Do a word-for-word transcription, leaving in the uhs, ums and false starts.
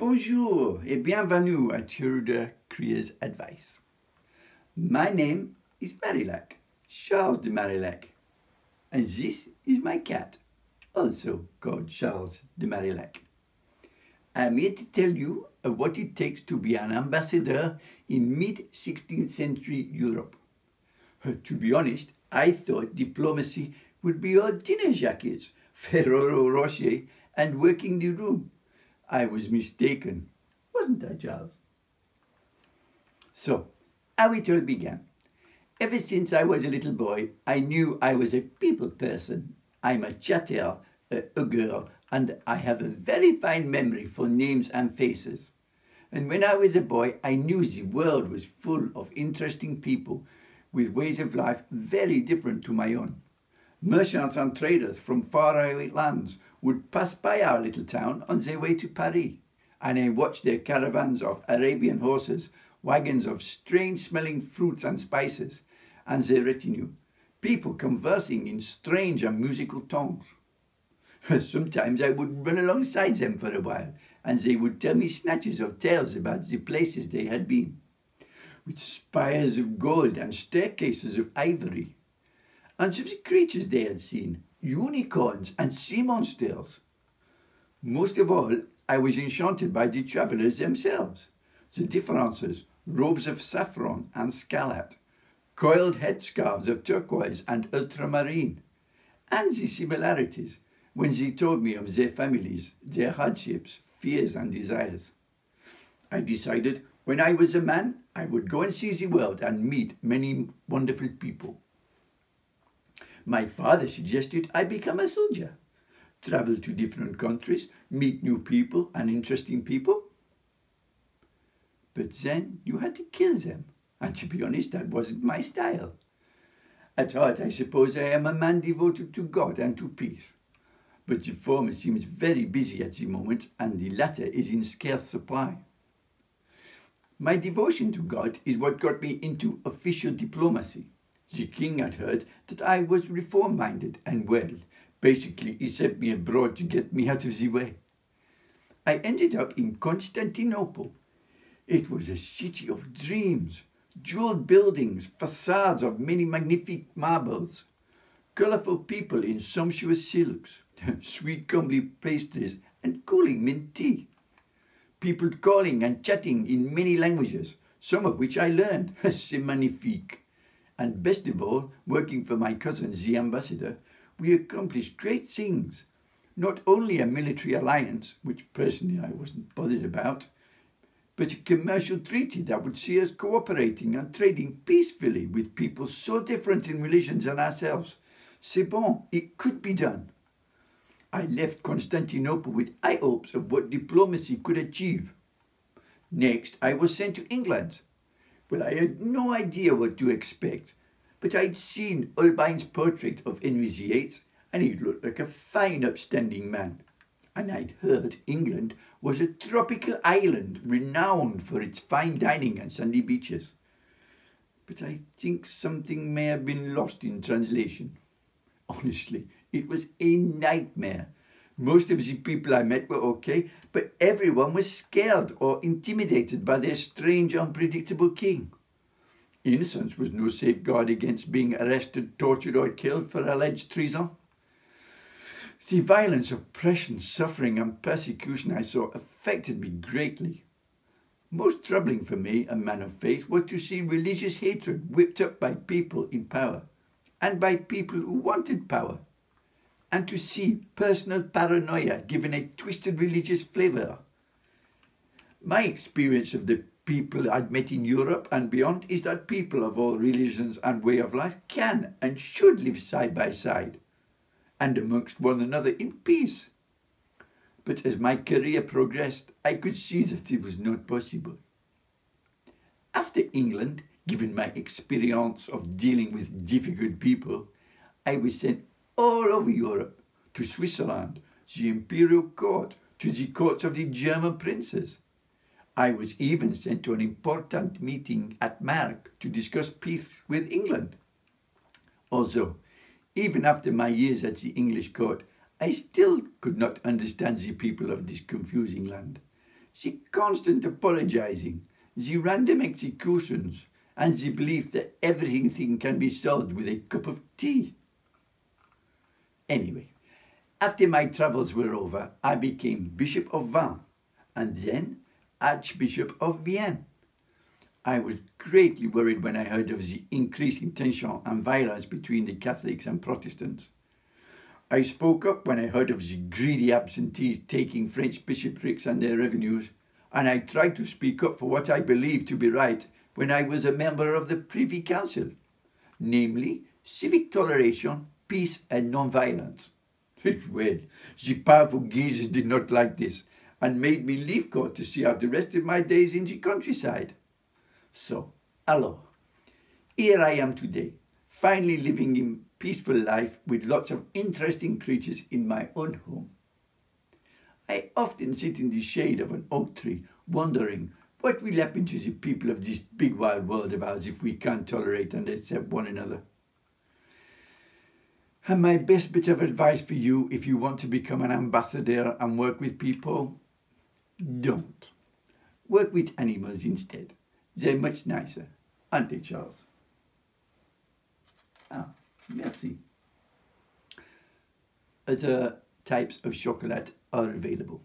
Bonjour et bienvenue at Charles de Careers Advice. My name is Marillac, Charles de Marillac, and this is my cat, also called Charles de Marillac. I'm here to tell you of what it takes to be an ambassador in mid sixteenth century Europe. To be honest, I thought diplomacy would be all dinner jackets, Ferrero Rocher, and working the room. I was mistaken, wasn't I, Charles? So, how it all began. Ever since I was a little boy, I knew I was a people person. I'm a chatter, a, a girl, and I have a very fine memory for names and faces. And when I was a boy, I knew the world was full of interesting people with ways of life very different to my own. Merchants and traders from faraway lands would pass by our little town on their way to Paris, and I watched their caravans of Arabian horses, wagons of strange-smelling fruits and spices, and their retinue, people conversing in strange and musical tongues. Sometimes I would run alongside them for a while, and they would tell me snatches of tales about the places they had been, with spires of gold and staircases of ivory, and of the creatures they had seen, unicorns and sea monsters. Most of all, I was enchanted by the travellers themselves, the differences, robes of saffron and scarlet, coiled headscarves of turquoise and ultramarine, and the similarities when they told me of their families, their hardships, fears and desires. I decided when I was a man, I would go and see the world and meet many wonderful people. My father suggested I become a soldier, travel to different countries, meet new people and interesting people. But then you had to kill them, and to be honest, that wasn't my style. At heart, I suppose I am a man devoted to God and to peace, but the former seems very busy at the moment, and the latter is in scarce supply. My devotion to God is what got me into official diplomacy. The king had heard that I was reform-minded, and well, basically he sent me abroad to get me out of the way. I ended up in Constantinople. It was a city of dreams, jeweled buildings, facades of many magnificent marbles, colourful people in sumptuous silks, sweet comely pastries and cooling mint tea, people calling and chatting in many languages, some of which I learned, c'est magnifique. And best of all, working for my cousin, the ambassador, we accomplished great things. Not only a military alliance, which personally I wasn't bothered about, but a commercial treaty that would see us cooperating and trading peacefully with people so different in religions than ourselves. C'est bon, it could be done. I left Constantinople with high hopes of what diplomacy could achieve. Next, I was sent to England. Well, I had no idea what to expect, but I'd seen Holbein's portrait of Henry the Eighth, and he looked like a fine, upstanding man. And I'd heard England was a tropical island renowned for its fine dining and sandy beaches. But I think something may have been lost in translation. Honestly, it was a nightmare. Most of the people I met were okay, but everyone was scared or intimidated by their strange, unpredictable king. Innocence was no safeguard against being arrested, tortured or killed for alleged treason. The violence, oppression, suffering and persecution I saw affected me greatly. Most troubling for me, a man of faith, was to see religious hatred whipped up by people in power and by people who wanted power, and to see personal paranoia given a twisted religious flavour. My experience of the people I'd met in Europe and beyond is that people of all religions and way of life can and should live side by side, and amongst one another in peace. But as my career progressed, I could see that it was not possible. After England, given my experience of dealing with difficult people, I was sent all over Europe, to Switzerland, the imperial court, to the courts of the German princes. I was even sent to an important meeting at Marck to discuss peace with England. Although, even after my years at the English court, I still could not understand the people of this confusing land. the constant apologizing, the random executions, and the belief that everything can be solved with a cup of tea. Anyway, after my travels were over, I became Bishop of Vannes and then Archbishop of Vienne. I was greatly worried when I heard of the increasing tension and violence between the Catholics and Protestants. I spoke up when I heard of the greedy absentees taking French bishoprics and their revenues, and I tried to speak up for what I believed to be right when I was a member of the Privy Council, namely civic toleration, peace and non-violence. Well, the powerful Guises did not like this and made me leave court to see out the rest of my days in the countryside. So, alors, here I am today, finally living in peaceful life with lots of interesting creatures in my own home. I often sit in the shade of an oak tree, wondering what will happen to the people of this big wild world of ours if we can't tolerate and accept one another. And my best bit of advice for you if you want to become an ambassador and work with people, don't. Work with animals instead. They're much nicer, aren't they, Charles? Ah, merci. Other types of chocolate are available.